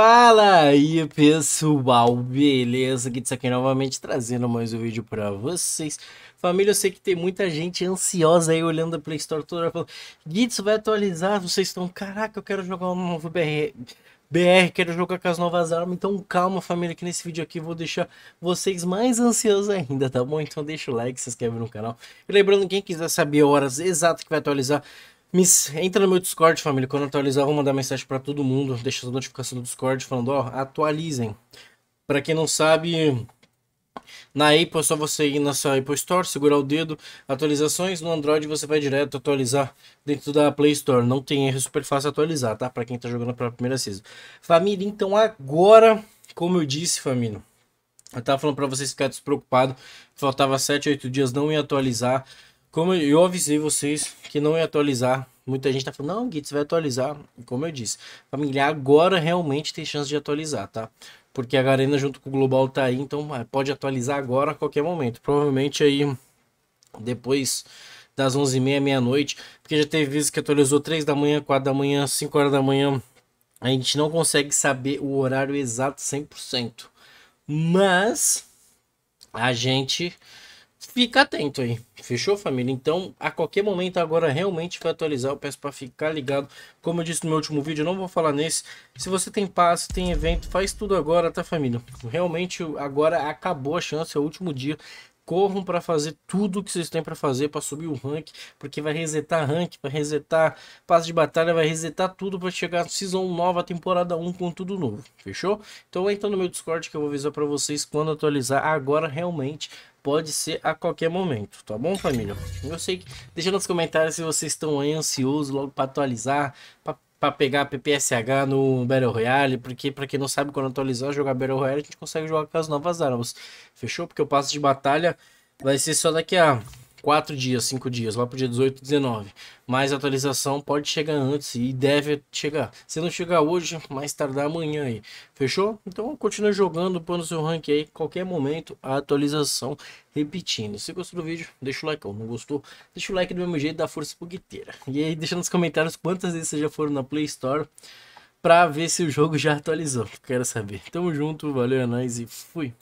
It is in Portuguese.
Fala aí pessoal, beleza? Guittss aqui novamente trazendo mais um vídeo pra vocês. Família, eu sei que tem muita gente ansiosa aí olhando a Play Store toda falando: Guittss vai atualizar, vocês estão, caraca, eu quero jogar um novo BR, quero jogar com as novas armas. Então calma família, que nesse vídeo aqui eu vou deixar vocês mais ansiosos ainda, tá bom? Então deixa o like, se inscreve no canal. E lembrando, quem quiser saber horas exatas que vai atualizar, entra no meu Discord, família. Quando eu atualizar, eu vou mandar mensagem pra todo mundo. Deixa a notificação do Discord falando: ó, atualizem. Pra quem não sabe, na Apple é só você ir na sua Apple Store, segurar o dedo, atualizações. No Android você vai direto atualizar dentro da Play Store. Não tem erro, super fácil atualizar, tá? Pra quem tá jogando pela primeira season. Família, então agora, como eu disse, família, eu tava falando pra vocês ficarem despreocupados. Faltava 7, 8 dias, não ia atualizar. Como eu avisei vocês que não ia atualizar, muita gente tá falando: não, Guittss vai atualizar. Como eu disse, família, agora realmente tem chance de atualizar, tá? Porque a Garena junto com o Global tá aí, então pode atualizar agora a qualquer momento. Provavelmente aí depois das 11h30, meia-noite, porque já teve vezes que atualizou 3 da manhã, 4 da manhã, 5 horas da manhã. A gente não consegue saber o horário exato 100%. Mas a gente fica atento aí, fechou família? Então a qualquer momento agora realmente vai atualizar, eu peço para ficar ligado. Como eu disse no meu último vídeo, eu não vou falar nesse. Se você tem passe, tem evento, faz tudo agora, tá família? Realmente agora acabou a chance, é o último dia. Corram para fazer tudo que vocês têm para fazer para subir o rank, porque vai resetar rank, vai resetar passe de batalha, vai resetar tudo para chegar a season nova, temporada 1 com tudo novo, fechou? Então entra no meu Discord que eu vou avisar para vocês quando atualizar. Agora realmente pode ser a qualquer momento, tá bom família? Eu sei que deixa nos comentários se vocês estão aí ansiosos logo para atualizar, para pegar PPSH no Battle Royale, porque para quem não sabe, quando atualizar, jogar Battle Royale, a gente consegue jogar com as novas armas, fechou? Porque o passe de batalha vai ser só daqui a 4 dias, 5 dias, lá pro dia 18, 19, mas a atualização pode chegar antes e deve chegar. Se não chegar hoje, mais tardar amanhã aí, fechou? Então continua jogando, põe no seu rank aí, qualquer momento a atualização, repetindo. Se gostou do vídeo, deixa o like, ou não gostou, deixa o like do mesmo jeito, dá força pro Guitteira. E aí deixa nos comentários quantas vezes vocês já foram na Play Store pra ver se o jogo já atualizou, quero saber. Tamo junto, valeu, é nóis e fui!